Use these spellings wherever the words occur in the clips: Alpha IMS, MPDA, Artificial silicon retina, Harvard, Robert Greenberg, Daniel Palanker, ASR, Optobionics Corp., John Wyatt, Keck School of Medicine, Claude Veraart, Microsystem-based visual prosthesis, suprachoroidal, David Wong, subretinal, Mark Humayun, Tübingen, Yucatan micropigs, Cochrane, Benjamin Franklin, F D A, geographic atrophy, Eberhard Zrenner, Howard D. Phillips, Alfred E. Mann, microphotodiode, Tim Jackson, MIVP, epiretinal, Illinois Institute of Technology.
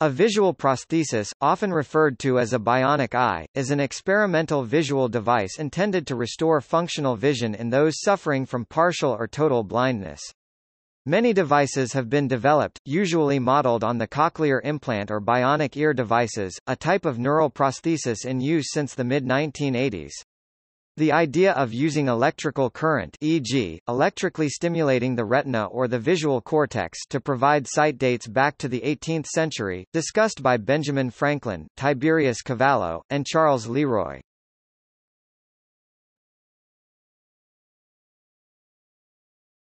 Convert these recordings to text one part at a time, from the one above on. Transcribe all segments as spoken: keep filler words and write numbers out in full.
A visual prosthesis, often referred to as a bionic eye, is an experimental visual device intended to restore functional vision in those suffering from partial or total blindness. Many devices have been developed, usually modeled on the cochlear implant or bionic ear devices, a type of neural prosthesis in use since the mid nineteen eighties. The idea of using electrical current, for example, electrically stimulating the retina or the visual cortex to provide sight dates back to the eighteenth century, discussed by Benjamin Franklin, Tiberius Cavallo, and Charles Leroy.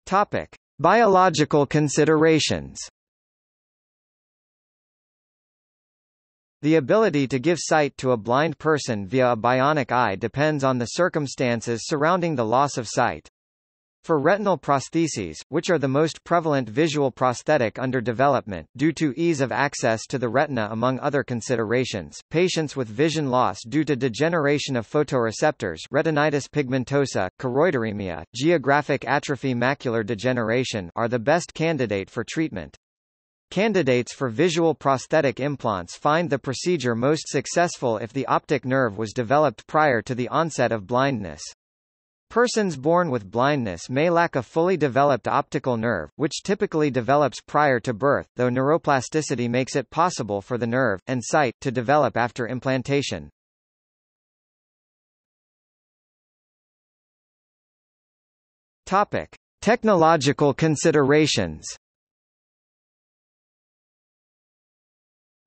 Topic: Biological considerations. The ability to give sight to a blind person via a bionic eye depends on the circumstances surrounding the loss of sight. For retinal prostheses, which are the most prevalent visual prosthetic under development, due to ease of access to the retina among other considerations, patients with vision loss due to degeneration of photoreceptors, retinitis pigmentosa, choroideremia, geographic atrophy, macular degeneration are the best candidate for treatment. Candidates for visual prosthetic implants find the procedure most successful if the optic nerve was developed prior to the onset of blindness. Persons born with blindness may lack a fully developed optical nerve, which typically develops prior to birth, though neuroplasticity makes it possible for the nerve, and sight, to develop after implantation. Topic: Technological considerations.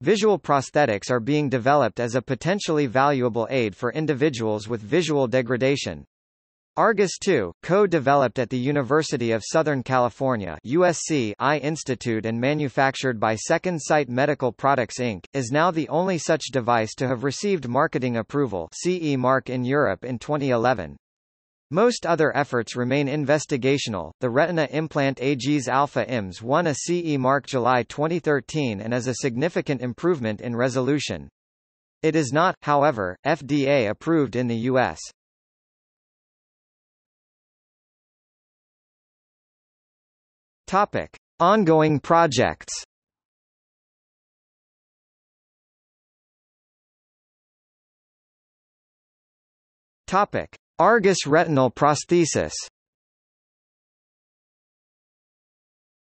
Visual prosthetics are being developed as a potentially valuable aid for individuals with visual degradation. Argus two, co-developed at the University of Southern California (U S C) Eye Institute and manufactured by Second Sight Medical Products Incorporated, is now the only such device to have received marketing approval (C E mark) in Europe in twenty eleven. Most other efforts remain investigational. The Retina Implant A G's Alpha I M S won a C E mark July twenty thirteen and is a significant improvement in resolution. It is not, however, F D A approved in the U S Topic: Ongoing projects. Topic: Argus retinal prosthesis.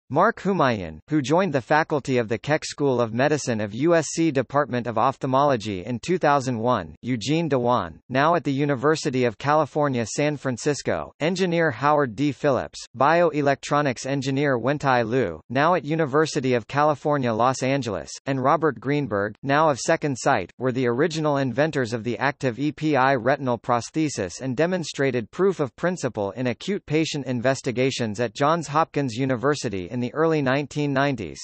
Mark Humayun, who joined the faculty of the Keck School of Medicine of U S C Department of Ophthalmology in two thousand one, Eugene Dewan, now at the University of California San Francisco, engineer Howard D. Phillips, bioelectronics engineer Wentai Liu, now at University of California Los Angeles, and Robert Greenberg, now of Second Sight, were the original inventors of the active E P I retinal prosthesis and demonstrated proof of principle in acute patient investigations at Johns Hopkins University in the early nineteen nineties.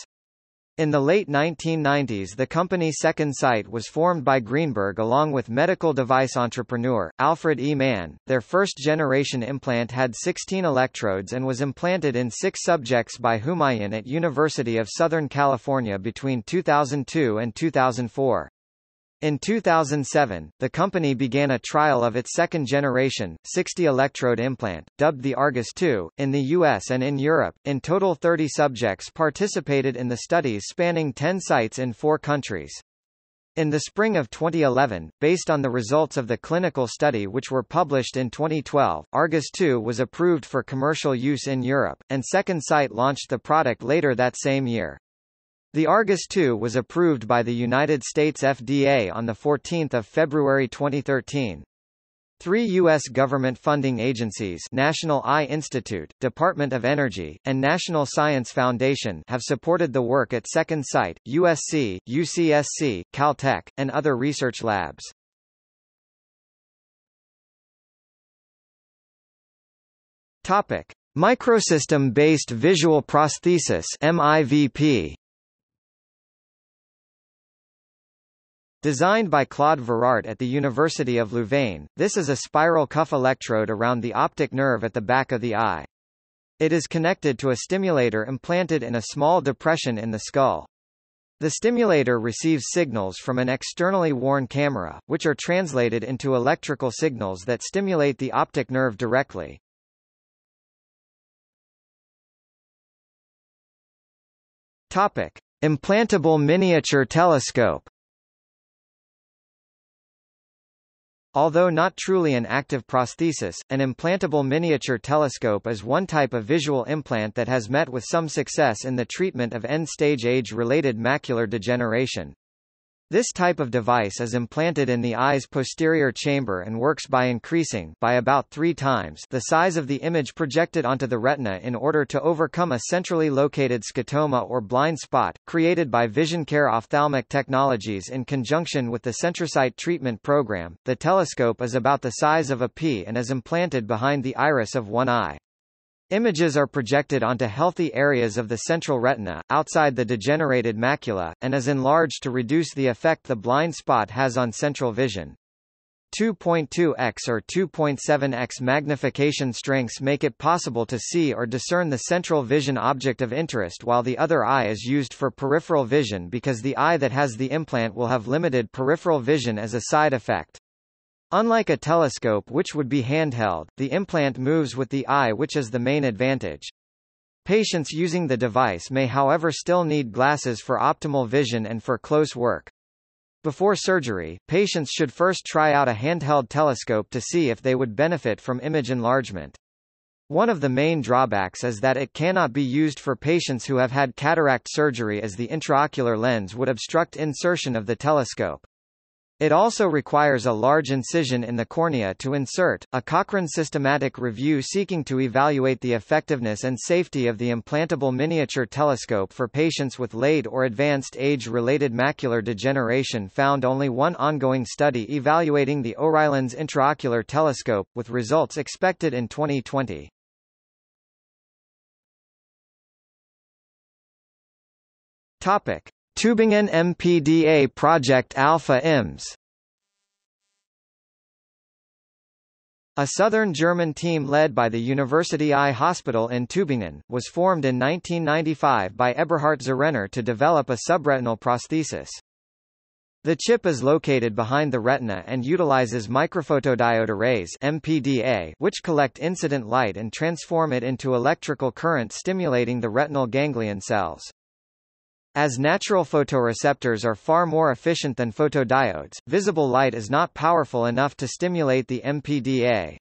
In the late nineteen nineties, the company Second Sight was formed by Greenberg along with medical device entrepreneur Alfred E. Mann. Their first-generation implant had sixteen electrodes and was implanted in six subjects by Humayun at University of Southern California between two thousand two and two thousand four. In two thousand seven, the company began a trial of its second-generation, sixty-electrode implant, dubbed the Argus two, in the U S and in Europe. In total, thirty subjects participated in the studies spanning ten sites in four countries. In the spring of twenty eleven, based on the results of the clinical study which were published in twenty twelve, Argus two was approved for commercial use in Europe, and Second Sight launched the product later that same year. The Argus two was approved by the United States F D A on the fourteenth of February twenty thirteen. Three U S government funding agencies, National Eye Institute, Department of Energy, and National Science Foundation have supported the work at Second Sight, U S C, U C S C, Caltech, and other research labs. Topic: Microsystem-based visual prosthesis (M I V P). Designed by Claude Veraart at the University of Louvain, this is a spiral cuff electrode around the optic nerve at the back of the eye. It is connected to a stimulator implanted in a small depression in the skull. The stimulator receives signals from an externally worn camera, which are translated into electrical signals that stimulate the optic nerve directly. Topic: Implantable miniature telescope. Although not truly an active prosthesis, an implantable miniature telescope is one type of visual implant that has met with some success in the treatment of end-stage age-related macular degeneration. This type of device is implanted in the eye's posterior chamber and works by increasing by about three times the size of the image projected onto the retina in order to overcome a centrally located scotoma or blind spot, created by VisionCare Ophthalmic Technologies in conjunction with the Centrosight Treatment Program. The telescope is about the size of a pea and is implanted behind the iris of one eye. Images are projected onto healthy areas of the central retina, outside the degenerated macula, and is enlarged to reduce the effect the blind spot has on central vision. two point two x or two point seven x magnification strengths make it possible to see or discern the central vision object of interest, while the other eye is used for peripheral vision because the eye that has the implant will have limited peripheral vision as a side effect. Unlike a telescope which would be handheld, the implant moves with the eye, which is the main advantage. Patients using the device may however still need glasses for optimal vision and for close work. Before surgery, patients should first try out a handheld telescope to see if they would benefit from image enlargement. One of the main drawbacks is that it cannot be used for patients who have had cataract surgery, as the intraocular lens would obstruct insertion of the telescope. It also requires a large incision in the cornea to insert. A Cochrane systematic review seeking to evaluate the effectiveness and safety of the implantable miniature telescope for patients with late or advanced age-related macular degeneration found only one ongoing study evaluating the O'Reillan's intraocular telescope, with results expected in twenty twenty. Topic: Tübingen M P D A project Alpha I M S. A southern German team led by the University Eye Hospital in Tübingen was formed in nineteen ninety-five by Eberhard Zrenner to develop a subretinal prosthesis. The chip is located behind the retina and utilizes microphotodiode arrays (M P D A), which collect incident light and transform it into electrical current, stimulating the retinal ganglion cells. As natural photoreceptors are far more efficient than photodiodes, visible light is not powerful enough to stimulate the M P D A.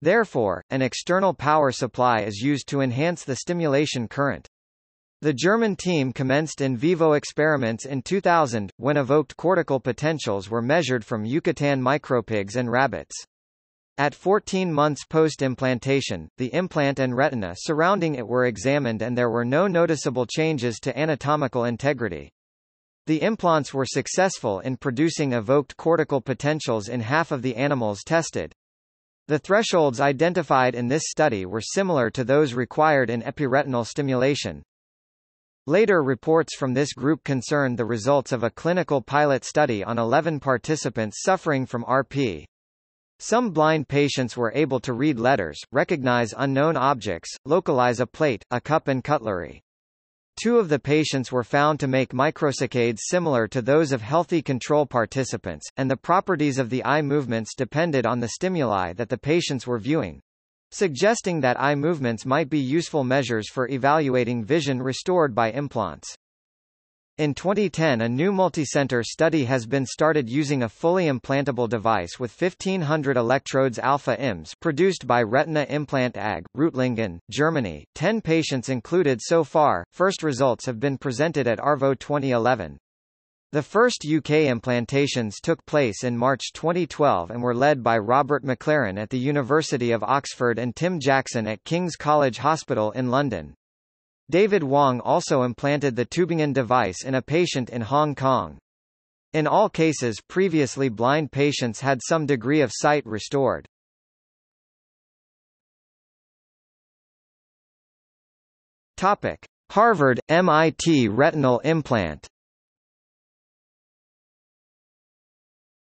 Therefore, an external power supply is used to enhance the stimulation current. The German team commenced in vivo experiments in two thousand, when evoked cortical potentials were measured from Yucatan micropigs and rabbits. At fourteen months post-implantation, the implant and retina surrounding it were examined and there were no noticeable changes to anatomical integrity. The implants were successful in producing evoked cortical potentials in half of the animals tested. The thresholds identified in this study were similar to those required in epiretinal stimulation. Later reports from this group concerned the results of a clinical pilot study on eleven participants suffering from R P. Some blind patients were able to read letters, recognize unknown objects, localize a plate, a cup and cutlery. Two of the patients were found to make microcicades similar to those of healthy control participants, and the properties of the eye movements depended on the stimuli that the patients were viewing, suggesting that eye movements might be useful measures for evaluating vision restored by implants. In twenty ten, a new multicenter study has been started using a fully implantable device with fifteen hundred electrodes Alpha I M S produced by Retina Implant A G, Reutlingen, Germany. Ten patients included so far. First results have been presented at ARVO twenty eleven. The first U K implantations took place in March twenty twelve and were led by Robert McLaren at the University of Oxford and Tim Jackson at King's College Hospital in London. David Wong also implanted the Tübingen device in a patient in Hong Kong. In all cases, previously blind patients had some degree of sight restored. Topic: Harvard, M I T retinal implant.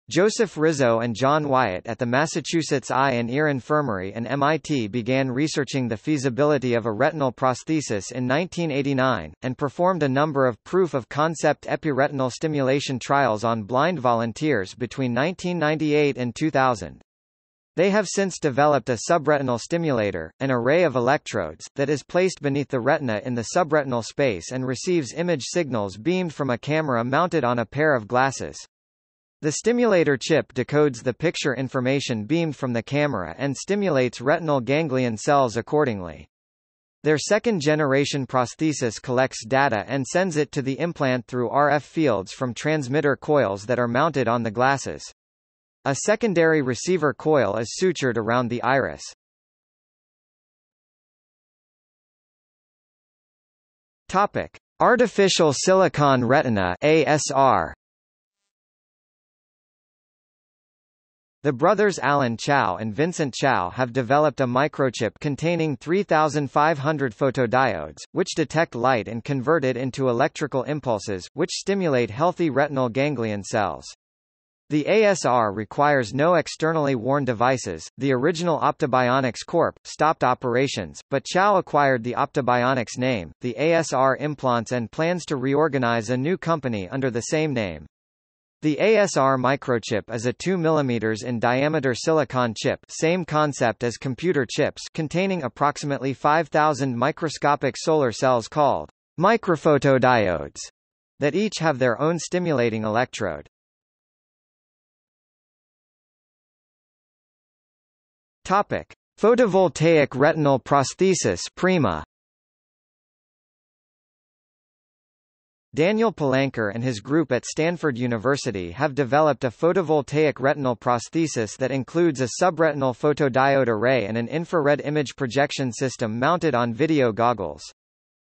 Joseph Rizzo and John Wyatt at the Massachusetts Eye and Ear Infirmary and M I T began researching the feasibility of a retinal prosthesis in nineteen eighty-nine, and performed a number of proof-of-concept epiretinal stimulation trials on blind volunteers between nineteen ninety-eight and two thousand. They have since developed a subretinal stimulator, an array of electrodes, that is placed beneath the retina in the subretinal space and receives image signals beamed from a camera mounted on a pair of glasses. The stimulator chip decodes the picture information beamed from the camera and stimulates retinal ganglion cells accordingly. Their second-generation prosthesis collects data and sends it to the implant through R F fields from transmitter coils that are mounted on the glasses. A secondary receiver coil is sutured around the iris. Topic: Artificial silicon retina (A S R). The brothers Alan Chow and Vincent Chow have developed a microchip containing three thousand five hundred photodiodes, which detect light and convert it into electrical impulses, which stimulate healthy retinal ganglion cells. The A S R requires no externally worn devices. The original Optobionics Corporation stopped operations, but Chow acquired the Optobionics name, the A S R implants, and plans to reorganize a new company under the same name. The A S R microchip is a two millimeters in diameter silicon chip, same concept as computer chips, containing approximately five thousand microscopic solar cells called microphotodiodes that each have their own stimulating electrode. Topic: Photovoltaic retinal prosthesis Prima. Daniel Palanker and his group at Stanford University have developed a photovoltaic retinal prosthesis that includes a subretinal photodiode array and an infrared image projection system mounted on video goggles.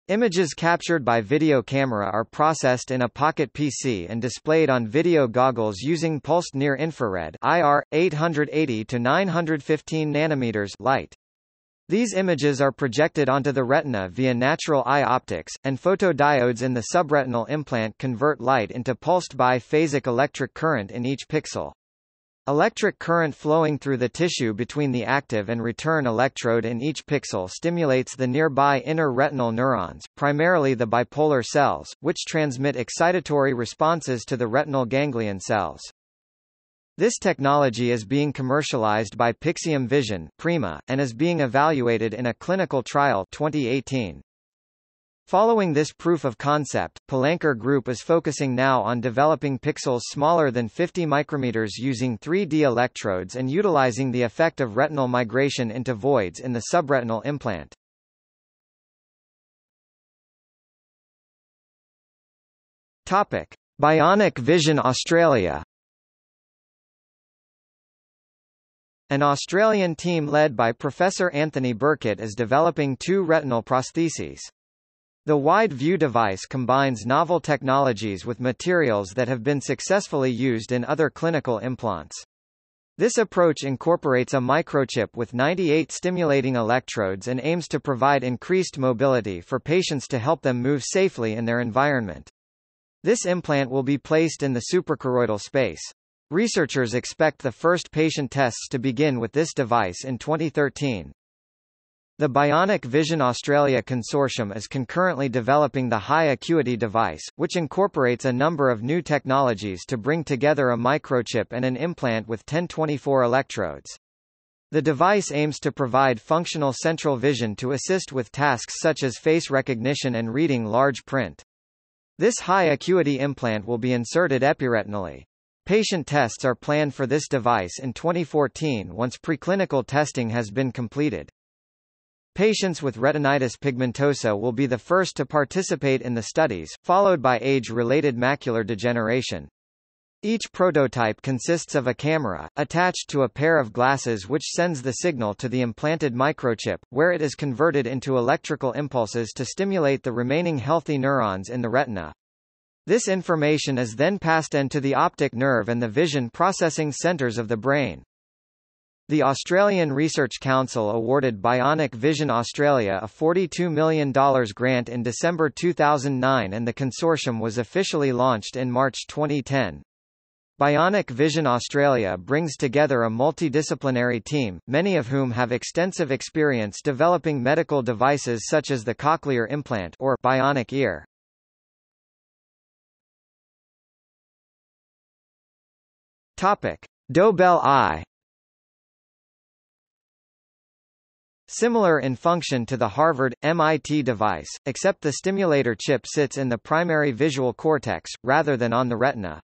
Images captured by video camera are processed in a pocket P C and displayed on video goggles using pulsed near-infrared I R, eight hundred eighty to nine hundred fifteen nanometers light. These images are projected onto the retina via natural eye optics, and photodiodes in the subretinal implant convert light into pulsed biphasic electric current in each pixel. Electric current flowing through the tissue between the active and return electrode in each pixel stimulates the nearby inner retinal neurons, primarily the bipolar cells, which transmit excitatory responses to the retinal ganglion cells. This technology is being commercialized by Pixium Vision Prima, and is being evaluated in a clinical trial twenty eighteen. Following this proof of concept, Palanker Group is focusing now on developing pixels smaller than fifty micrometers using three D electrodes and utilizing the effect of retinal migration into voids in the subretinal implant. Topic: Bionic Vision Australia. An Australian team led by Professor Anthony Burkitt is developing two retinal prostheses. The wide-view device combines novel technologies with materials that have been successfully used in other clinical implants. This approach incorporates a microchip with ninety-eight stimulating electrodes and aims to provide increased mobility for patients to help them move safely in their environment. This implant will be placed in the suprachoroidal space. Researchers expect the first patient tests to begin with this device in twenty thirteen. The Bionic Vision Australia Consortium is concurrently developing the high acuity device, which incorporates a number of new technologies to bring together a microchip and an implant with ten to twenty-four electrodes. The device aims to provide functional central vision to assist with tasks such as face recognition and reading large print. This high acuity implant will be inserted epiretinally. Patient tests are planned for this device in twenty fourteen once preclinical testing has been completed. Patients with retinitis pigmentosa will be the first to participate in the studies, followed by age-related macular degeneration. Each prototype consists of a camera, attached to a pair of glasses which sends the signal to the implanted microchip, where it is converted into electrical impulses to stimulate the remaining healthy neurons in the retina. This information is then passed on to the optic nerve and the vision processing centers of the brain. The Australian Research Council awarded Bionic Vision Australia a forty-two million dollars grant in December two thousand nine and the consortium was officially launched in March twenty ten. Bionic Vision Australia brings together a multidisciplinary team, many of whom have extensive experience developing medical devices such as the cochlear implant or bionic ear. Dobelle eye. Similar in function to the Harvard, M I T device, except the stimulator chip sits in the primary visual cortex, rather than on the retina.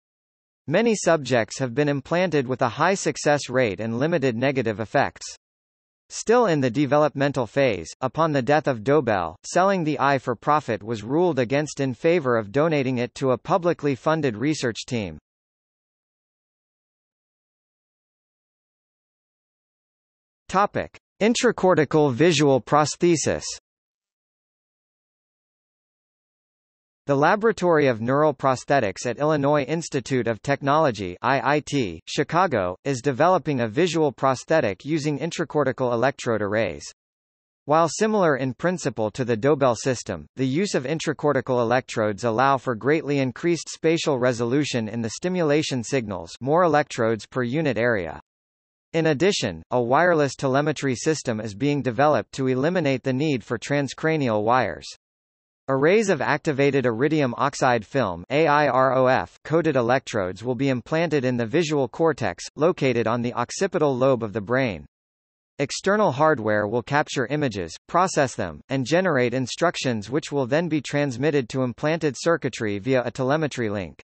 Many subjects have been implanted with a high success rate and limited negative effects. Still in the developmental phase, upon the death of Dobelle, selling the eye for profit was ruled against in favor of donating it to a publicly funded research team. Topic: Intracortical visual prosthesis. The Laboratory of Neural Prosthetics at Illinois Institute of Technology I I T, Chicago, is developing a visual prosthetic using intracortical electrode arrays. While similar in principle to the Dobelle system, the use of intracortical electrodes allow for greatly increased spatial resolution in the stimulation signals, more electrodes per unit area. In addition, a wireless telemetry system is being developed to eliminate the need for transcranial wires. Arrays of activated iridium oxide film coated electrodes will be implanted in the visual cortex, located on the occipital lobe of the brain. External hardware will capture images, process them, and generate instructions which will then be transmitted to implanted circuitry via a telemetry link.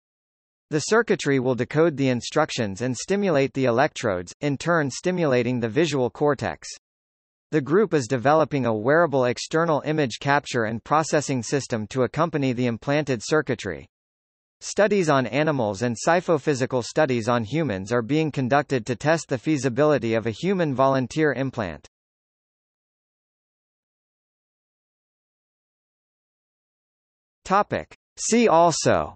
The circuitry will decode the instructions and stimulate the electrodes, in turn stimulating the visual cortex. The group is developing a wearable external image capture and processing system to accompany the implanted circuitry. Studies on animals and psychophysical studies on humans are being conducted to test the feasibility of a human volunteer implant. Topic. See also: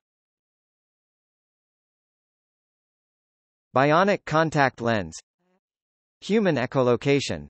Bionic contact lens, Human echolocation,